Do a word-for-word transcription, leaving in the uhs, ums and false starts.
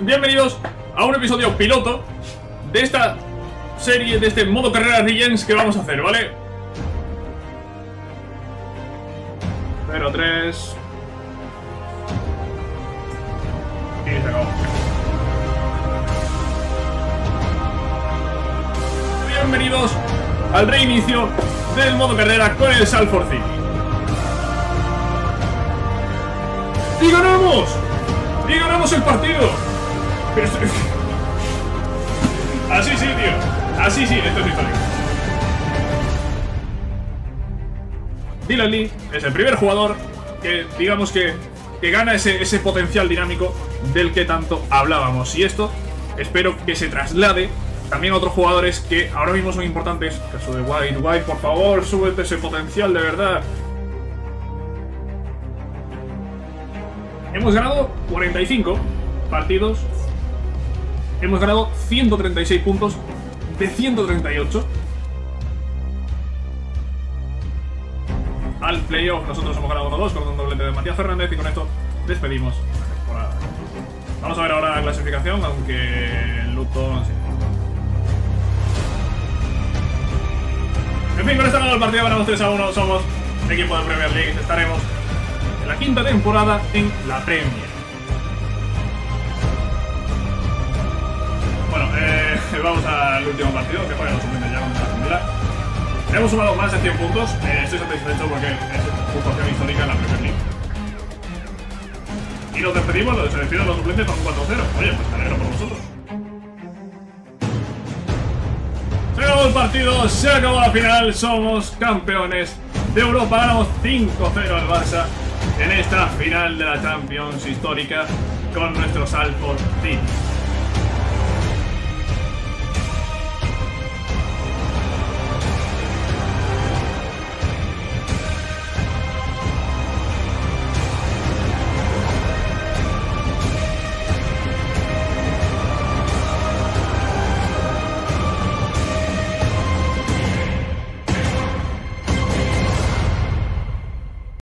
Bienvenidos a un episodio piloto de esta serie, de este modo carrera Regens que vamos a hacer, ¿vale? cero tres y se acabó. Bienvenidos al reinicio del modo carrera con el Salford City. ¡Y ganamos! ¡Y ganamos el partido! Pero esto... Así sí, tío. Así sí, esto es histórico. Dylan Lee es el primer jugador que, digamos que, que gana ese, ese potencial dinámico del que tanto hablábamos. Y esto espero que se traslade también a otros jugadores que ahora mismo son importantes. Caso de White, White, por favor, súbete ese potencial de verdad. Hemos ganado cuarenta y cinco partidos. Hemos ganado ciento treinta y seis puntos de ciento treinta y ocho. Al playoff nosotros hemos ganado uno dos con un doblete de Matías Fernández. Y con esto despedimos la temporada. Vamos a ver ahora la clasificación, aunque el Luton... Sí. En fin, con esta nueva partida ganamos tres a uno. Somos equipo de Premier League. Estaremos en la quinta temporada en la Premier. Bueno, eh, vamos al último partido, que fue el siguiente ya contra la Primera. Hemos sumado más de cien puntos. Eh, estoy satisfecho porque es una puntuación histórica en la Premier League. Y nos despedimos, nos despedimos los suplentes con cuatro cero. Oye, pues me alegro por vosotros. Se acabó el partido, se acabó la final. Somos campeones de Europa. Ganamos cinco cero al Barça en esta final de la Champions histórica con nuestro Salford City.